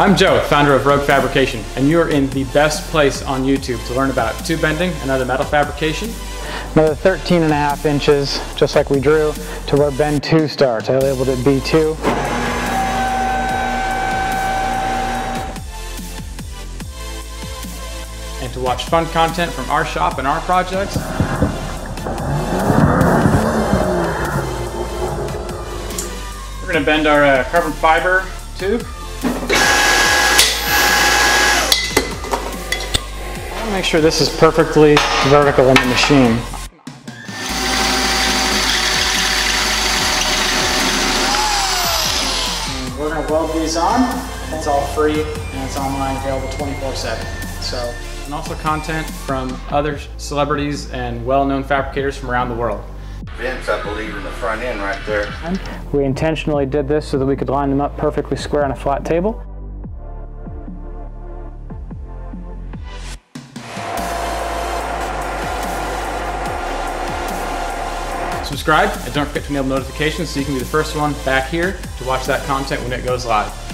I'm Joe, founder of Rogue Fabrication, and you're in the best place on YouTube to learn about tube bending and other metal fabrication. Another 13.5 inches, just like we drew, to where bend 2 starts. I labeled it B2. And to watch fun content from our shop and our projects, we're going to bend our carbon fiber tube. Make sure this is perfectly vertical in the machine. And we're going to weld these on. It's all free and it's online, available 24/7. So, and also content from other celebrities and well-known fabricators from around the world. Vents, I believe, in the front end right there. We intentionally did this so that we could line them up perfectly square on a flat table. Subscribe and don't forget to enable notifications so you can be the first one back here to watch that content when it goes live.